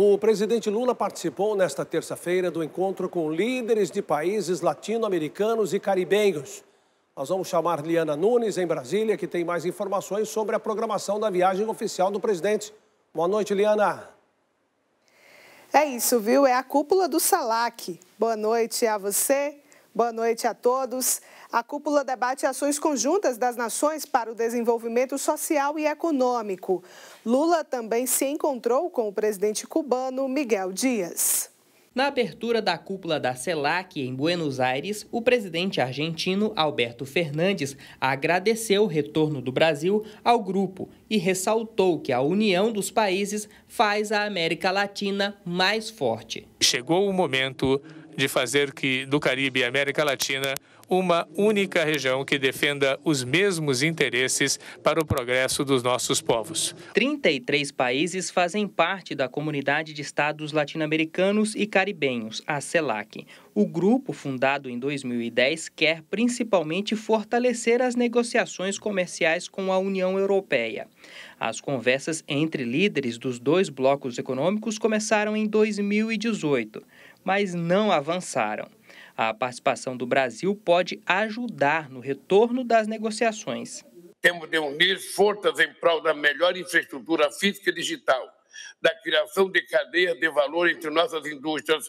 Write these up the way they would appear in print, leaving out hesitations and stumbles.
O presidente Lula participou nesta terça-feira do encontro com líderes de países latino-americanos e caribenhos. Nós vamos chamar Liana Nunes, em Brasília, que tem mais informações sobre a programação da viagem oficial do presidente. Boa noite, Liana. É isso, viu? É a cúpula do CELAC. Boa noite a você. Boa noite a todos. A cúpula debate ações conjuntas das nações para o desenvolvimento social e econômico. Lula também se encontrou com o presidente cubano Miguel Díaz. Na abertura da cúpula da CELAC em Buenos Aires, o presidente argentino Alberto Fernandes agradeceu o retorno do Brasil ao grupo e ressaltou que a união dos países faz a América Latina mais forte. Chegou o momento de fazer do Caribe e América Latina uma única região que defenda os mesmos interesses para o progresso dos nossos povos. 33 países fazem parte da Comunidade de Estados Latino-Americanos e Caribenhos, a CELAC. O grupo, fundado em 2010, quer principalmente fortalecer as negociações comerciais com a União Europeia. As conversas entre líderes dos dois blocos econômicos começaram em 2018. Mas não avançaram. A participação do Brasil pode ajudar no retorno das negociações. Temos de unir forças em prol da melhor infraestrutura física e digital, da criação de cadeias de valor entre nossas indústrias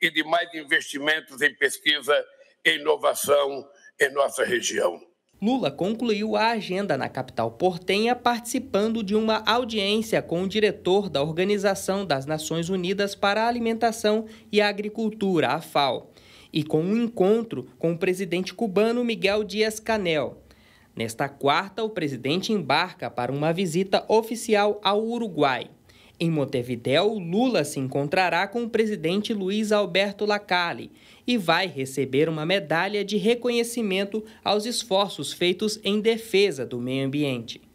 e de mais investimentos em pesquisa e inovação em nossa região. Lula concluiu a agenda na capital portenha participando de uma audiência com o diretor da Organização das Nações Unidas para a Alimentação e a Agricultura, a FAO, e com um encontro com o presidente cubano Miguel Díaz-Canel. Nesta quarta, o presidente embarca para uma visita oficial ao Uruguai. Em Montevidéu, Lula se encontrará com o presidente Luiz Alberto Lacalle e vai receber uma medalha de reconhecimento aos esforços feitos em defesa do meio ambiente.